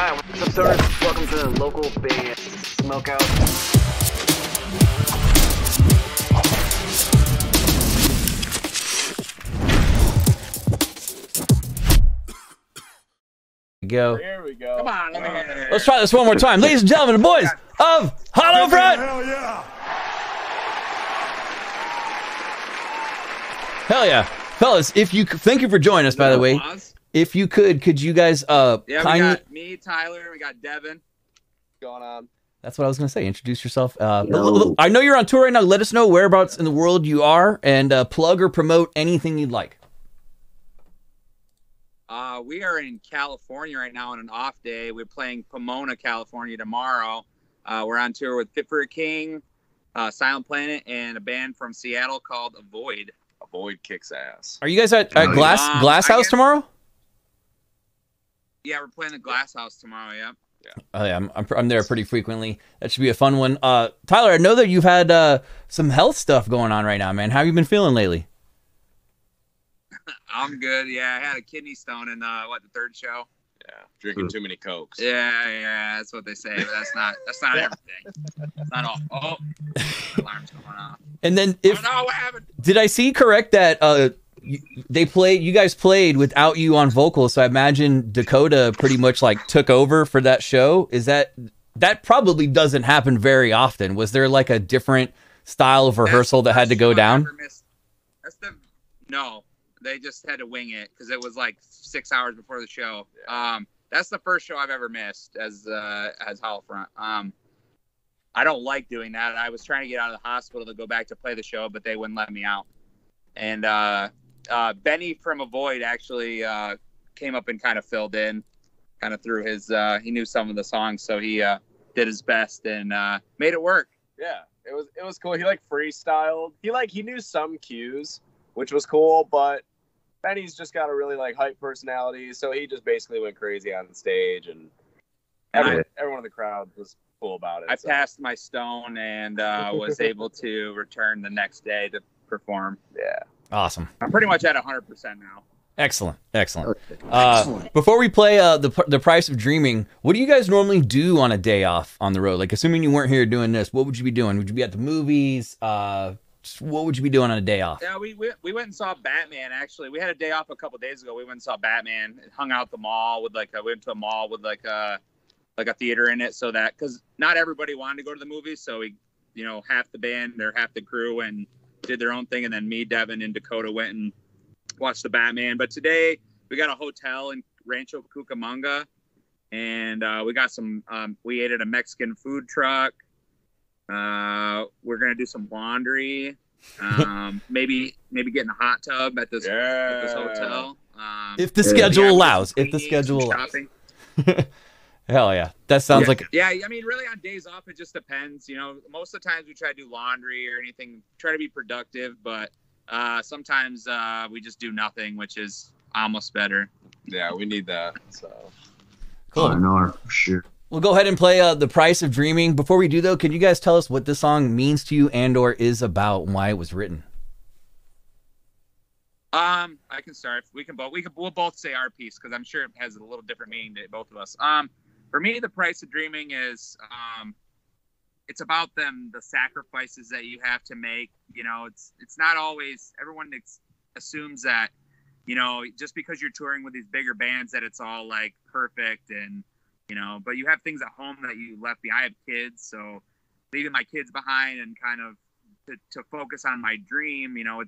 Hi, what's up, stoners? Welcome to the local Bay Smokeout. Go. Here we go. Come on, let me get it. Let's try this one more time. Ladies and gentlemen, the boys of Hollow Front. Hell yeah. Hell yeah. Fellas, if you thank you for joining us, by the way. If you could you guys we got me, Tyler, we got Devin. What's going on? That's what I was gonna say. Introduce yourself. I know you're on tour right now. Let us know whereabouts in the world you are, and plug or promote anything you'd like. We are in California right now on an off day. We're playing Pomona, California tomorrow. We're on tour with Fit for a King, Silent Planet, and a band from Seattle called Avoid. Avoid kicks ass. Are you guys at Glass House tomorrow? Yeah, we're playing the Glass House tomorrow. Yeah. Yeah. Oh yeah, I'm there pretty frequently. That should be a fun one. Tyler, I know that you've had some health stuff going on right now, man. How have you been feeling lately? I'm good. Yeah, I had a kidney stone in the third show. Yeah, drinking too many Cokes. Yeah, that's what they say, but that's not everything. It's not all. Oh, alarm's going off. And then if oh, no, what happened? Did I see correct that? You guys played without you on vocals, so I imagine Dakota pretty much like took over for that show. Is that probably doesn't happen very often? Was there like a different style of rehearsal that had to go down? No, they just had to wing it because it was like 6 hours before the show. That's the first show I've ever missed as Hollow Front. I don't like doing that. I was trying to get out of the hospital to go back to play the show, but they wouldn't let me out. And Benny from Avoid actually came up and kind of filled in, kind of through his he knew some of the songs, so he did his best and made it work. Yeah, it was cool. He like freestyled. He knew some cues, which was cool, but Benny's just got a really like hype personality, so he just basically went crazy on the stage, and everyone in the crowd was cool about it. I passed my stone and was able to return the next day to perform. Yeah. Awesome. I'm pretty much at 100% now. Excellent. Before we play the Price of Dreaming, what do you guys normally do on a day off on the road? Like, assuming you weren't here doing this, what would you be doing? Would you be at the movies? What would you be doing on a day off? Yeah, we went and saw Batman, actually. We had a day off a couple days ago. We went and saw Batman. It hung out at the mall with, like, we went to a mall with, like a theater in it, so that, because not everybody wanted to go to the movies, so we, you know, half the band or half the crew and did their own thing, and then me, Devin, and Dakota went and watched the Batman. But today we got a hotel in Rancho Cucamonga, and we got some. We ate at a Mexican food truck. We're gonna do some laundry. Maybe get in a hot tub at this hotel. If the schedule allows. If the schedule allows. Hell yeah, that sounds like. Yeah, I mean, really, on days off, it just depends. You know, most of the times we try to do laundry or anything, try to be productive, but sometimes we just do nothing, which is almost better. Yeah, we need that. So cool. I know for sure. We'll go ahead and play "The Price of Dreaming." Before we do, though, can you guys tell us what this song means to you and/or is about, and why it was written? I can start. We can both. We'll both say our piece because I'm sure it has a little different meaning to both of us. For me, the price of dreaming is, it's about the sacrifices that you have to make. You know, it's not always, everyone assumes that, you know, just because you're touring with these bigger bands that it's all like perfect and, you know, but you have things at home that you left behind. I have kids, so leaving my kids behind and kind of to focus on my dream, you know,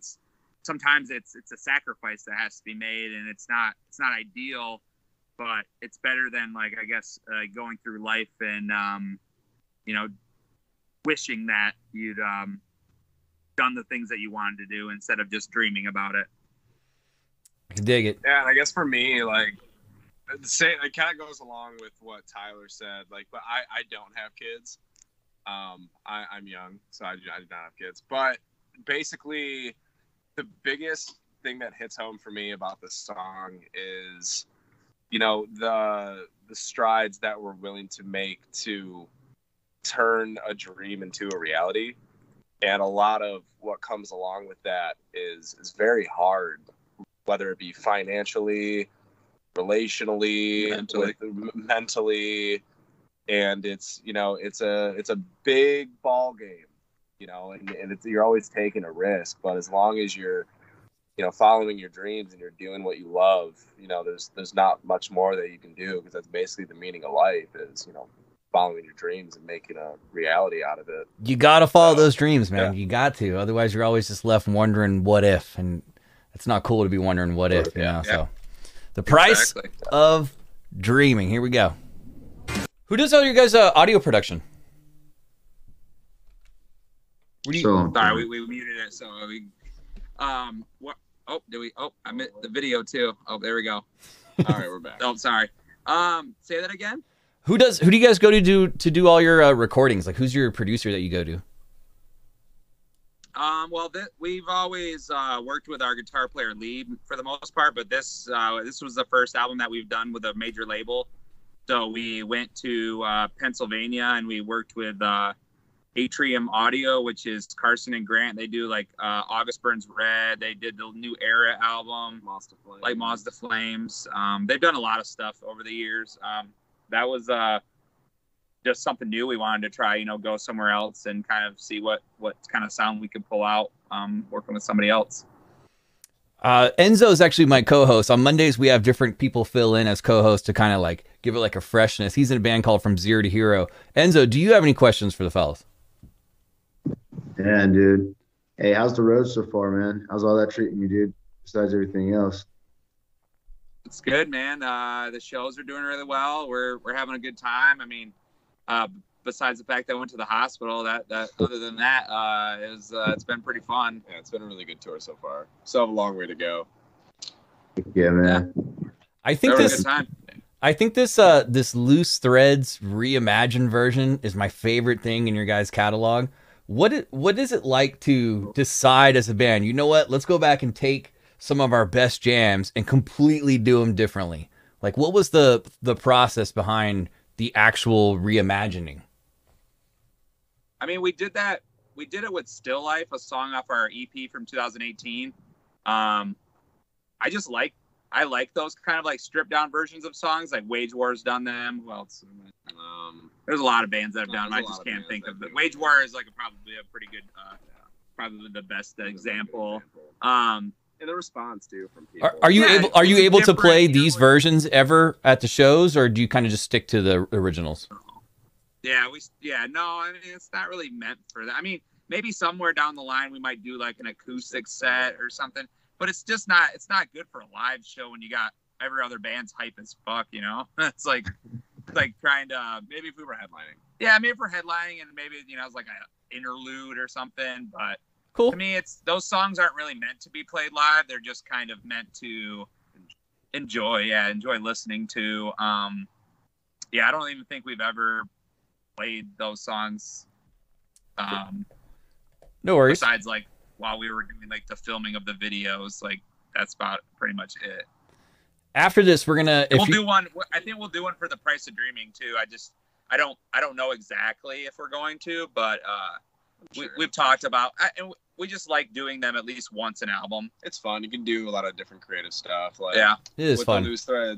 sometimes it's a sacrifice that has to be made, and it's not ideal. But it's better than, like, I guess, going through life and, you know, wishing that you'd done the things that you wanted to do instead of just dreaming about it. I can dig it. Yeah, and I guess for me, like, it kind of goes along with what Tyler said. Like, but I don't have kids. I'm young, so I do not have kids. But basically, the biggest thing that hits home for me about this song is, you know, the strides that we're willing to make to turn a dream into a reality. And a lot of what comes along with that is very hard, whether it be financially, relationally, mentally, and it's, you know, it's a big ball game, you know, and it's, you're always taking a risk, but as long as you're, you know, following your dreams and you're doing what you love, you know, there's not much more that you can do, because that's basically the meaning of life is, you know, following your dreams and making a reality out of it. You got to follow those dreams, man. Yeah. You got to. Otherwise, you're always just left wondering what if, and it's not cool to be wondering what if, you know, so. The Price of Dreaming. Here we go. Who does all your guys' audio production? Sorry, we muted it. So we, what? Oh, did we? Oh, I missed the video too. Oh, there we go. All right, we're back. Oh, sorry. Say that again. Who do you guys go to do all your recordings? Like, who's your producer that you go to? We've always worked with our guitar player Lee for the most part, but this was the first album that we've done with a major label. So we went to Pennsylvania and we worked with Atrium Audio, which is Carson and Grant. They do like August Burns Red. They did the new Era album, Mazda Flames. They've done a lot of stuff over the years. That was just something new we wanted to try, you know, go somewhere else and kind of see what kind of sound we could pull out working with somebody else. Enzo is actually my co-host. On Mondays, we have different people fill in as co-hosts to kind of like give it like a freshness. He's in a band called From Zero to Hero. Enzo, do you have any questions for the fellas? Yeah, dude. Hey, how's the road so far, man? How's all that treating you, dude, besides everything else? It's good, man. The shows are doing really well. We're having a good time. I mean, besides the fact that I went to the hospital, that other than that, it's been pretty fun. Yeah, it's been a really good tour so far. Still have a long way to go. Yeah, man. Yeah. I think this Loose Threads Reimagine version is my favorite thing in your guys' catalog. What is it like to decide as a band, you know what, let's go back and take some of our best jams and completely do them differently? Like, what was the process behind the actual reimagining? I mean, we did it with Still Life, a song off our EP from 2018. I like those kind of like stripped down versions of songs. Like Wage War's done them. Who else? There's a lot of bands that have done them. I just can't think of them. Wage War is like probably the best example. And the response too from people. Are you able to play these versions ever at the shows, or do you kind of just stick to the originals? Yeah, no. I mean, it's not really meant for that. I mean, maybe somewhere down the line we might do like an acoustic set or something. But it's just not, it's not good for a live show when you got every other band's hype as fuck, you know? It's like, trying to, maybe if we were headlining. Yeah, maybe if we're headlining and maybe, you know, it's like an interlude or something. But cool. To me, it's, those songs aren't really meant to be played live. They're just kind of meant to enjoy listening to. Yeah, I don't even think we've ever played those songs. No worries. Besides like, while we were doing like the filming of the videos, like that's about pretty much it. After this, we're gonna, do one. I think we'll do one for The Price of Dreaming too. I don't know exactly if we're going to, but sure. we've talked about, and we just like doing them at least once an album. It's fun. You can do a lot of different creative stuff. Like, yeah, it is fun. With the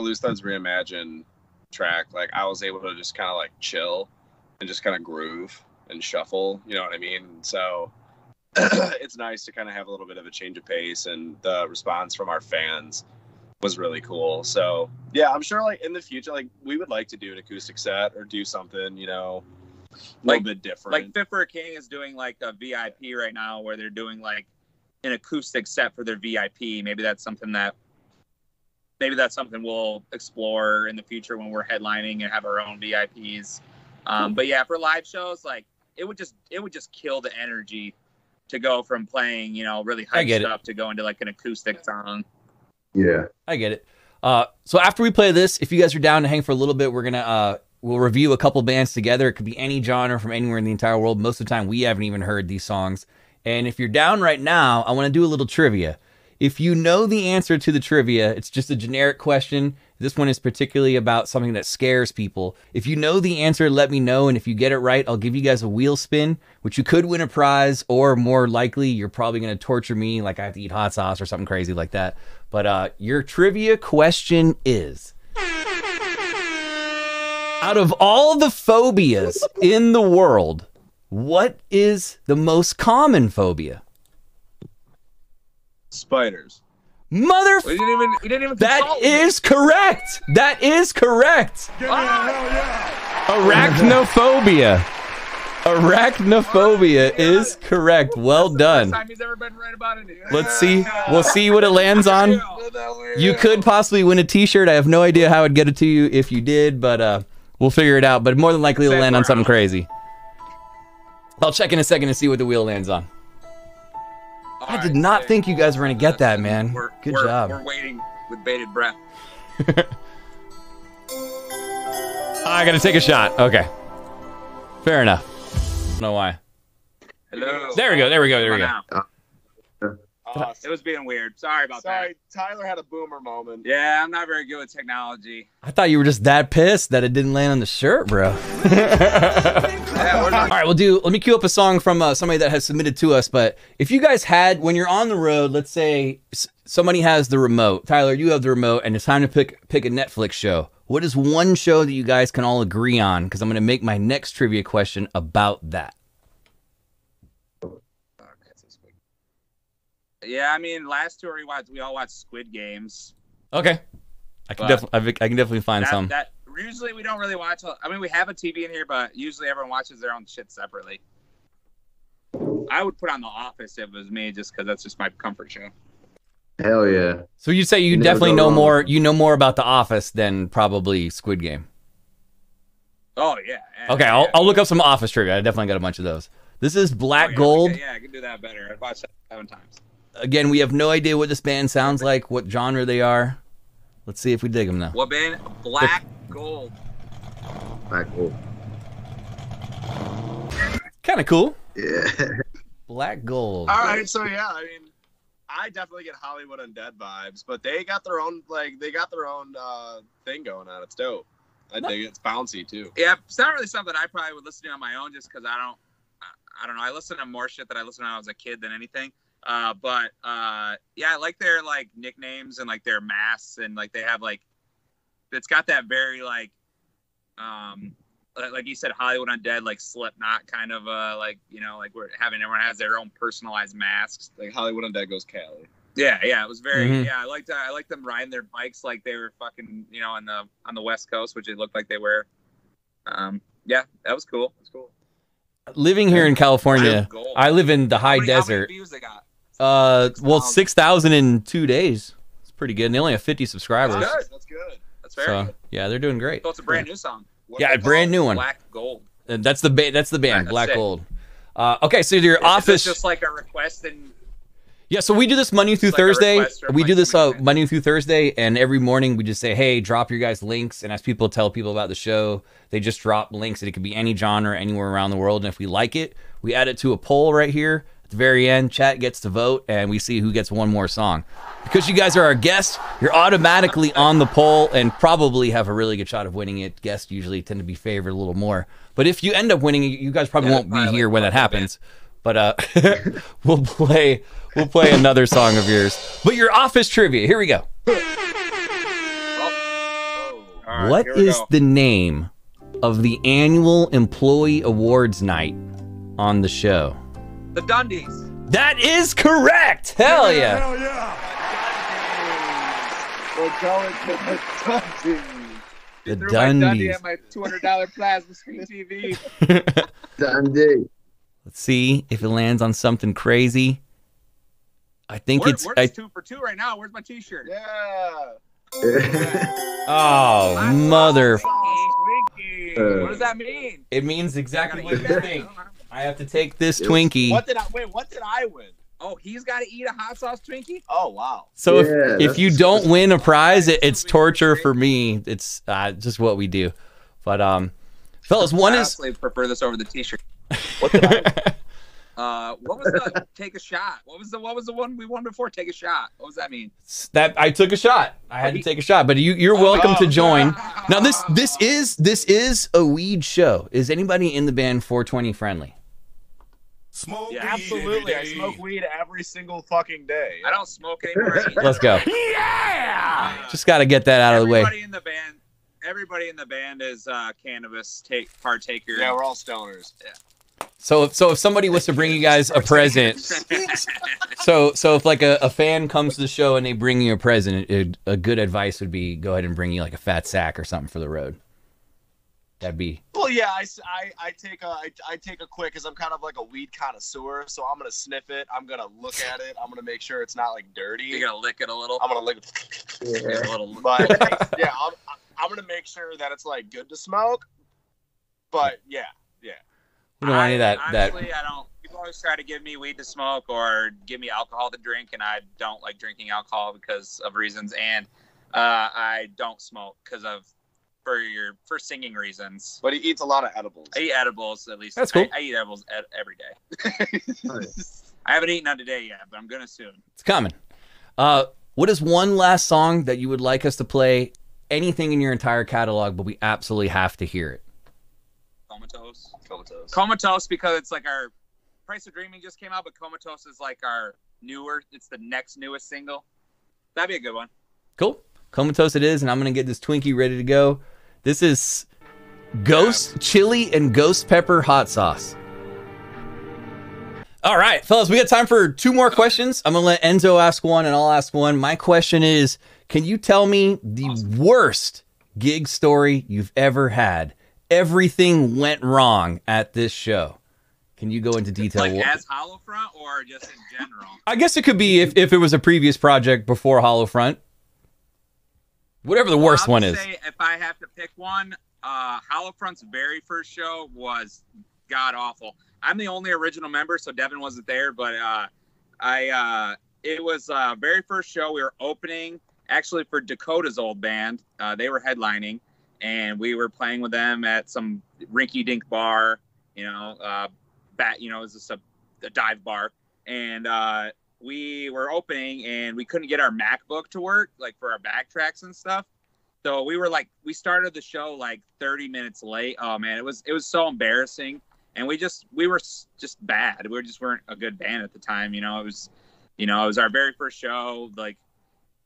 Loose Threads Reimagine track, like I was able to just kind of like chill and just kind of groove and shuffle, you know what I mean? So it's nice to kind of have a little bit of a change of pace, and the response from our fans was really cool. So yeah, I'm sure like in the future, like we would like to do an acoustic set or do something, you know, a little bit different. Like Fit for a King is doing like a VIP right now, where they're doing like an acoustic set for their VIP. Maybe that's something we'll explore in the future when we're headlining and have our own VIPs. But yeah, for live shows, like it would just kill the energy to go from playing, you know, really hyped stuff to go into like an acoustic song. Yeah, I get it. So after we play this, if you guys are down to hang for a little bit, we'll review a couple bands together. It could be any genre from anywhere in the entire world. Most of the time we haven't even heard these songs. And if you're down right now, I want to do a little trivia. If you know the answer to the trivia, it's just a generic question. This one is particularly about something that scares people. If you know the answer, let me know. And if you get it right, I'll give you guys a wheel spin, which you could win a prize, or more likely, you're probably going to torture me like I have to eat hot sauce or something crazy like that. But your trivia question is, out of all the phobias in the world, what is the most common phobia? Spiders. Motherfucker! That is correct! That is correct! Arachnophobia. Arachnophobia is correct. Well done. Let's see. We'll see what it lands on. You could possibly win a t-shirt. I have no idea how I'd get it to you if you did, but we'll figure it out. But more than likely it'll land on something crazy. I'll check in a second to see what the wheel lands on. I did not think you guys were going to get that, man. Good job. We're waiting with bated breath. I got to take a shot. Okay. Fair enough. I don't know why. Hello. There we go. There we go. There we go. Oh, it was being weird. Sorry about that. Sorry. Tyler had a boomer moment. Yeah, I'm not very good with technology. I thought you were just that pissed that it didn't land on the shirt, bro. All right, we'll do. Let me queue up a song from somebody that has submitted to us. But if you guys had, when you're on the road, let's say somebody has the remote. Tyler, you have the remote, and it's time to pick a Netflix show. What is one show that you guys can all agree on? Because I'm going to make my next trivia question about that. Yeah, I mean, last tour we all watched Squid Games. Okay, I can definitely find some. That usually we don't really watch. I mean, we have a TV in here, but usually everyone watches their own shit separately. I would put on The Office if it was me, just because that's just my comfort show. Hell yeah! So you say you definitely know more. You know more about The Office than probably Squid Game. Oh yeah. Okay, yeah. I'll look up some Office trivia. I definitely got a bunch of those. This is Black Gold. Okay, yeah, I can do that better. I've watched that 7 times. Again, we have no idea what this band sounds like, what genre they are. Let's see if we dig them now. What band? Black Gold. Black Gold. Kind of cool. Yeah. Black Gold. All right, so yeah, I mean, I definitely get Hollywood Undead vibes, but they got their own thing going on. It's dope. I dig it. It's bouncy too. Yeah, it's not really something I probably would listen to on my own, just because I don't know. I listen to more shit that I listened to when I was a kid than anything. Yeah, I like their nicknames and their masks, and they have it's got that very like you said, Hollywood Undead, Slipknot kind of everyone has their own personalized masks. Like Hollywood Undead goes Cali. Yeah, yeah, it was very yeah. I liked them riding their bikes like they were fucking on the West Coast, which it looked like they were. Yeah, that was cool. That's cool. Living here in California, I live in the high desert. How many views they got? 6,000 in 2 days. It's pretty good. And they only have 50 subscribers. That's good. That's good. That's very good. Yeah, they're doing great. So it's a brand new song. Yeah, a brand new one. Black Gold. And that's the band, Black Gold. Okay, so your Office. Is this just like a request and. Yeah, so we do this Monday through Thursday. We do this Monday through Thursday, and every morning we just say, hey, drop your guys' links, and as people tell people about the show, they just drop links, and it could be any genre anywhere around the world, and if we like it, we add it to a poll right here. At the very end, chat gets to vote, and we see who gets one more song. Because you guys are our guests, you're automatically on the poll and probably have a really good shot of winning it. Guests usually tend to be favored a little more. But if you end up winning it, you guys probably won't be here when that happens. But we'll play another song of yours. But your Office trivia, here we go. Right, what is the name of the annual employee awards night on the show? The Dundies. That is correct. Hell yeah. Hell yeah. We'll call it the Dundies. The Dundies. At my $200 plasma screen TV. Dundee. Let's see if it lands on something crazy. I think we're 2 for 2 right now. Where's my t-shirt? Yeah. Oh, mother. What does that mean? It means exactly what you think. I have to take this Twinkie. What did I win? Oh, he's got to eat a hot sauce Twinkie? Oh, wow. So yeah, if you don't win a prize, it's torture for me. It's just what we do. But fellas, I honestly prefer this over the t-shirt. What did I win? What was the take a shot? What was the one we won before? Take a shot. What does that mean? That I took a shot. I had to take a shot. But you're welcome to join. Now this is a weed show. Is anybody in the band 420 friendly? Smoke weed. Absolutely. I smoke weed every single fucking day. I don't smoke anymore. Let's go. Yeah. Just got to get that out of the way. Everybody in the band is cannabis partakers. Yeah, we're all stoners. Yeah. So if somebody was to bring you guys a present, so if like a fan comes to the show and they bring you a present, a good advice would be go ahead and bring you like a fat sack or something for the road. That'd be. Well, yeah, I take a quick, because I'm kind of like a weed connoisseur, so I'm gonna sniff it. I'm gonna look at it. I'm gonna make sure it's not like dirty. You're gonna lick it a little. I'm gonna lick it. Yeah. A little. But yeah, I'm gonna make sure that it's like good to smoke. But yeah. You don't want any of that. Honestly, I don't. People always try to give me weed to smoke or give me alcohol to drink, and I don't like drinking alcohol because of reasons, and I don't smoke because of for singing reasons. But he eats a lot of edibles. I eat edibles at least. That's cool. I eat edibles every day. I haven't eaten none today yet, but I'm gonna soon. It's coming. What is one last song that you would like us to play? Anything in your entire catalog, but we absolutely have to hear it. Comatose, because it's like our Price of Dreaming just came out, but Comatose is like our newer, it's the next newest single. That'd be a good one. Cool. Comatose it is, and I'm gonna get this Twinkie ready to go. This is Ghost Chili and Ghost Pepper Hot Sauce. All right, fellas, we got time for two more questions. I'm gonna let Enzo ask one and I'll ask one. My question is, can you tell me the worst gig story you've ever had? Everything went wrong at this show. Can you go into detail? Like as Hollow Front or just in general? I guess it could be if it was a previous project before Hollow Front. Whatever the worst one is. If I have to pick one, Hollow Front's very first show was god awful. I'm the only original member, so Devin wasn't there, but it was very first show. We were opening actually for Dakota's old band. They were headlining. And we were playing with them at some rinky-dink bar, it was just a dive bar. And we were opening, and we couldn't get our MacBook to work, like for our backtracks and stuff. So we were like, we started the show like 30 minutes late. Oh man, it was so embarrassing. And we were just bad. We weren't a good band at the time, It was our very first show, like.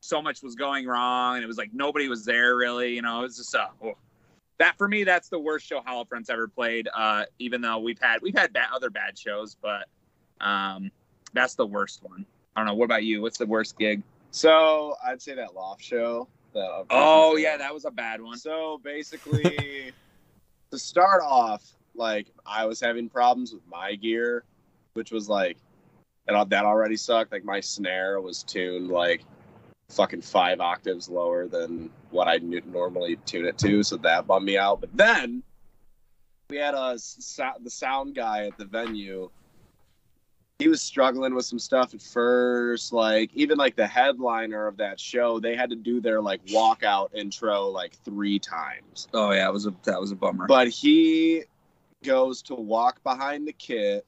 So much was going wrong, and it was like nobody was there really. It was just that for me. That's the worst show Hollow Front's ever played. Even though we've had other bad shows, but that's the worst one. I don't know. What about you? What's the worst gig? So I'd say that loft show. That was a bad one. So basically, to start off, like I was having problems with my gear, which was like, and that already sucked. Like my snare was tuned like. Fucking 5 octaves lower than what I normally tune it to, so that bummed me out. But then we had the sound guy at the venue. He was struggling with some stuff at first, like even like the headliner of that show, they had to do their like walkout intro like 3 times. Oh yeah, that was a bummer. But he goes to walk behind the kit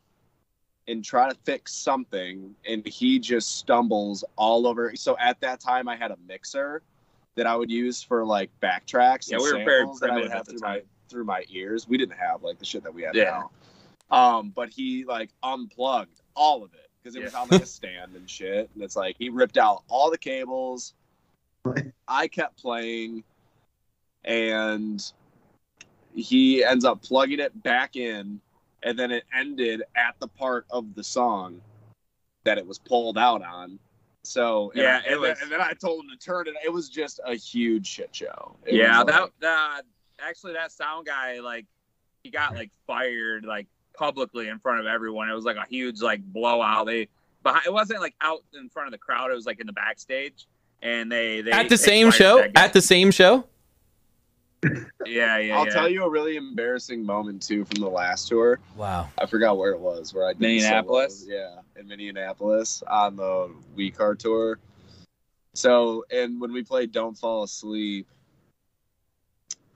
and try to fix something, and he just stumbles all over. So at that time, I had a mixer that I would use for like backtracks. Yeah, we were very primitive at the time. Through my ears, we didn't have like the shit that we have now. But he like unplugged all of it because it was on like a stand and shit. And it's like he ripped out all the cables. I kept playing, and he ends up plugging it back in. And then it ended at the part of the song that it was pulled out on. So yeah, and then I told him to turn it. It was just a huge shit show. Actually that sound guy, like he got like fired like publicly in front of everyone. It was like a huge like blowout. It wasn't like out in front of the crowd. It was like in the backstage, and they at the same show. Yeah. I'll tell you a really embarrassing moment too from the last tour. Wow, I forgot where it was. Where I did Minneapolis. Solos, in Minneapolis on the Wii Car tour. So, and when we played "Don't Fall Asleep,"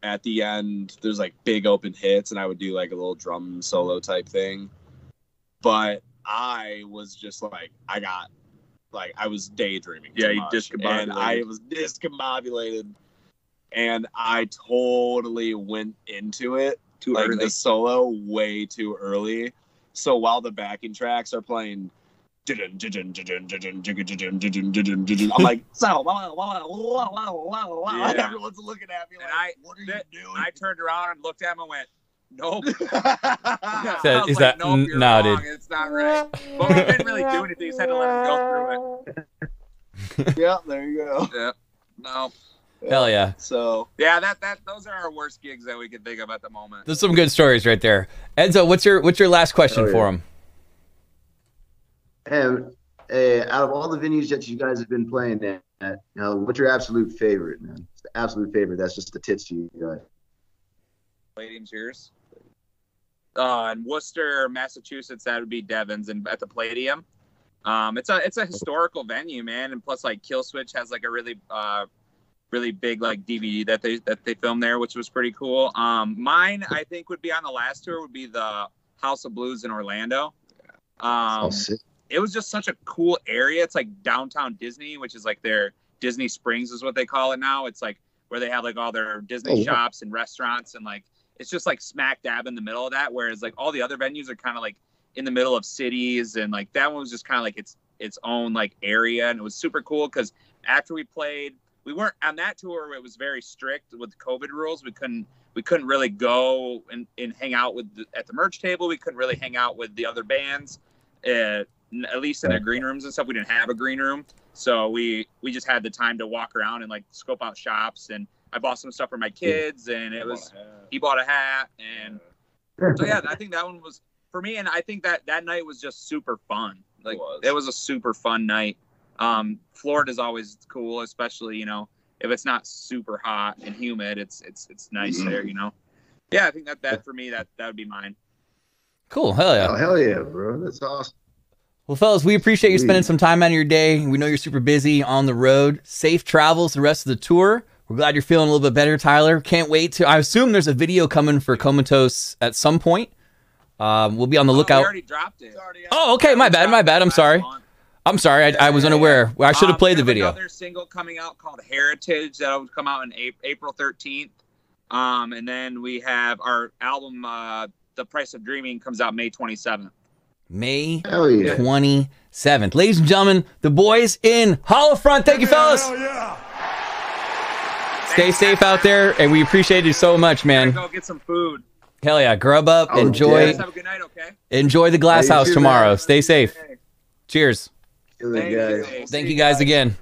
at the end there's like big open hits, and I would do like a little drum solo type thing. But I was just like, I got, like, I was daydreaming. Yeah, you discombobulated. And I was discombobulated, and I totally went into it, like the solo, way too early. So while the backing tracks are playing, I'm like, everyone's looking at me like, what are you doing? I turned around and looked at him and went, nope. He's like, nope, you're wrong. It's not right. But we didn't really do anything. We just had to let him go through it. Yep, there you go. Yep. No. Hell yeah. So yeah, those are our worst gigs that we could think of at the moment. There's some good stories right there. Enzo, what's your last question for him? And out of all the venues that you guys have been playing at, you know, what's your absolute favorite, man? It's the absolute favorite. That's just the tits to you guys. Palladium's yours. In Worcester, Massachusetts, that would be Devon's, and at the Palladium. It's a historical venue, man, and plus like Killswitch has like a really big like DVD that they filmed there, which was pretty cool. Mine, I think, would be on the last tour would be the House of Blues in Orlando. It was just such a cool area. It's like downtown Disney, which is like their Disney Springs is what they call it now. It's like where they have like all their Disney shops and restaurants, and like it's just like smack dab in the middle of that. Whereas like all the other venues are kind of like in the middle of cities, and like that one was just kind of like its own like area, and it was super cool because after we played, we weren't on that tour. It was very strict with COVID rules. We couldn't really go and hang out at the merch table. We couldn't really hang out with the other bands. At least in their green rooms and stuff. We didn't have a green room, so we just had the time to walk around and like scope out shops, and I bought some stuff for my kids, and he bought a hat, and so yeah, I think that one was for me, and I think that night was just super fun. Like it was a super fun night. Florida's always cool, especially, you know, if it's not super hot and humid, it's nice there, you know. Yeah, I think that for me that would be mine. Cool. Hell yeah. Oh, hell yeah, bro. That's awesome. Well, fellas, we appreciate you spending some time out of your day. We know you're super busy on the road. Safe travels the rest of the tour. We're glad you're feeling a little bit better, Tyler. Can't wait to. I assume there's a video coming for Comatose at some point. We'll be on the lookout. We already dropped it. Oh, okay. My bad. I'm sorry. I was unaware. I should have played the video. Another single coming out called Heritage that will come out on April 13th. And then we have our album, The Price of Dreaming, comes out May 27th. May 27th. Ladies and gentlemen, the boys in Hollow Front. Thank you, fellas. Stay safe out there, and we appreciate you so much, man. Go get some food. Hell yeah. Grub up. Enjoy. Have a good night, okay? Enjoy the Glass House tomorrow. Stay safe. Cheers. Thank you guys again.